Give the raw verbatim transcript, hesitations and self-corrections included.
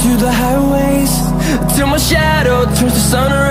through the highways till my shadow turns to sun.